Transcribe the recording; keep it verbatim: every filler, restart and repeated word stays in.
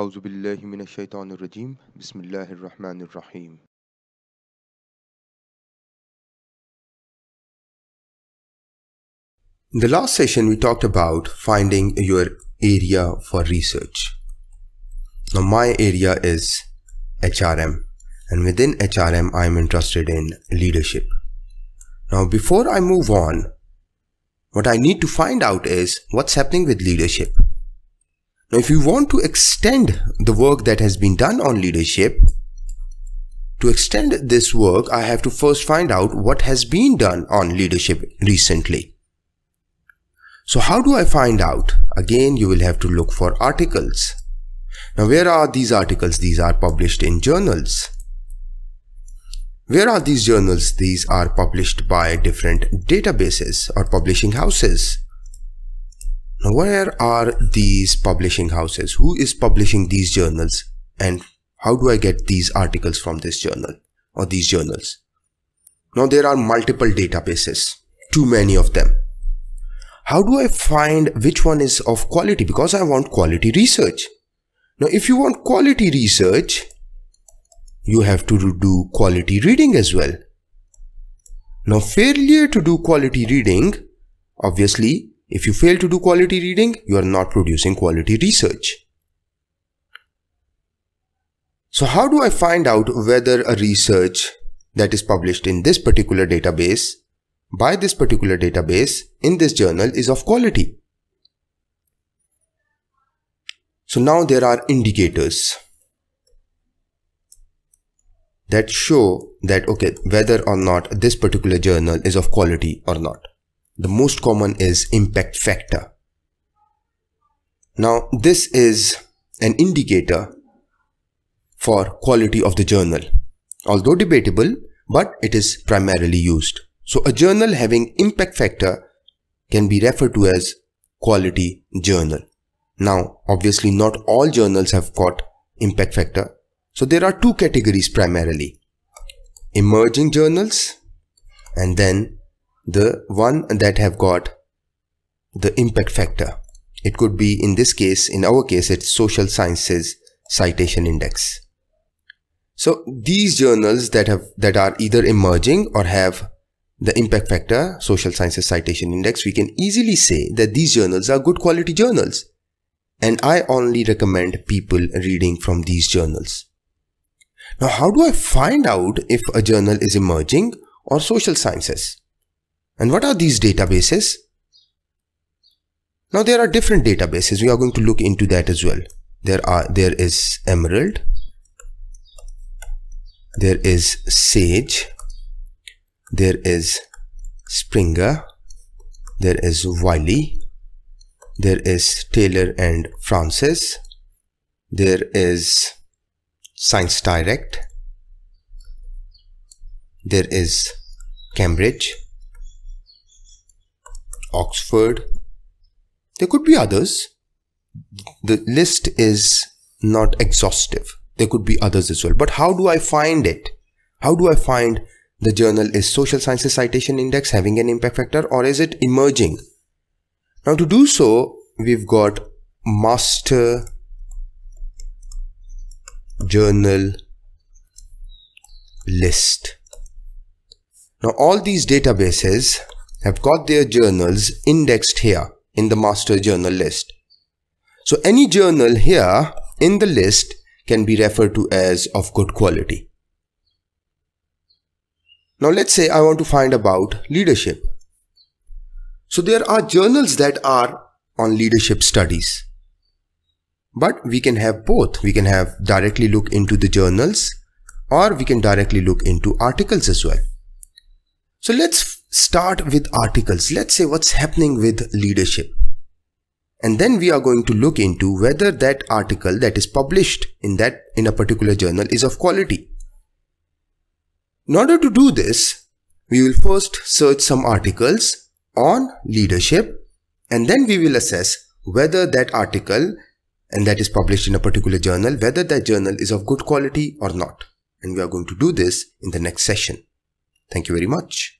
أعوذ بالله من الشيطان الرجيم بسم الله الرحمن الرحيم In the last session we talked about finding your area for research. Now my area is H R M, and within H R M I am interested in leadership. Now before I move on, what I need to find out is what's happening with leadership. Now if you want to extend the work that has been done on leadership, to extend this work I have to first find out what has been done on leadership recently. So how do I find out? Again, you will have to look for articles. Now where are these articles? These are published in journals. Where are these journals? These are published by different databases or publishing houses. Now where are these publishing houses? Who is publishing these journals, and how do I get these articles from this journal or these journals? Now there are multiple databases, too many of them. How do I find which one is of quality? Because I want quality research. Now if you want quality research, you have to do quality reading as well. Now failure to do quality reading, obviously, if you fail to do quality reading, you are not producing quality research. So how do I find out whether a research that is published in this particular database, by this particular database, in this journal is of quality? So now there are indicators that show that, okay, whether or not this particular journal is of quality or not. The most common is impact factor. Now this is an indicator for quality of the journal, although debatable, but it is primarily used. So a journal having impact factor can be referred to as quality journal. Now obviously not all journals have got impact factor. So there are two categories primarily: emerging journals and then the one that have got the impact factor. It could be, in this case, in our case, it's Social Sciences Citation Index. So these journals that have that are either emerging or have the impact factor, Social Sciences Citation Index, we can easily say that these journals are good quality journals, and I only recommend people reading from these journals. Now how do I find out if a journal is emerging or social sciences? And what are these databases? Now there are different databases. We are going to look into that as well. There are, there is Emerald, there is Sage, there is Springer, there is Wiley, there is Taylor and Francis, there is Science Direct, there is Cambridge, Oxford. There could be others. The list is not exhaustive. There could be others as well. But how do I find it? How do I find the journal is Social Sciences Citation Index having an impact factor, or is it emerging? Now to do so, we've got Master Journal List. Now all these databases have got their journals indexed here in the master journal list. So any journal here in the list can be referred to as of good quality. Now let's say I want to find about leadership. So there are journals that are on leadership studies, but we can have both. We can have directly look into the journals, or we can directly look into articles as well. So let's start with articles. Let's say what's happening with leadership, and then we are going to look into whether that article that is published in that in a particular journal is of quality. In order to do this, we will first search some articles on leadership, and then we will assess whether that article and that is published in a particular journal, whether that journal is of good quality or not. And we are going to do this in the next session. Thank you very much.